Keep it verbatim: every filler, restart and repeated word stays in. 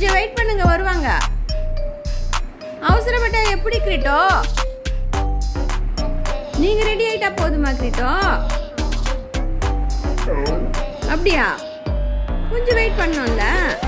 கொஞ்சம் வெயிட் பண்ணுங்க, வருவாங்க. அவசரப்பட்ட எப்படி கிரிட்டோ? நீங்க ரெடி ஆயிட்டா போதுமா கிரிட்டோ? அப்படியா, கொஞ்சம் வெயிட் பண்ணோம்ல.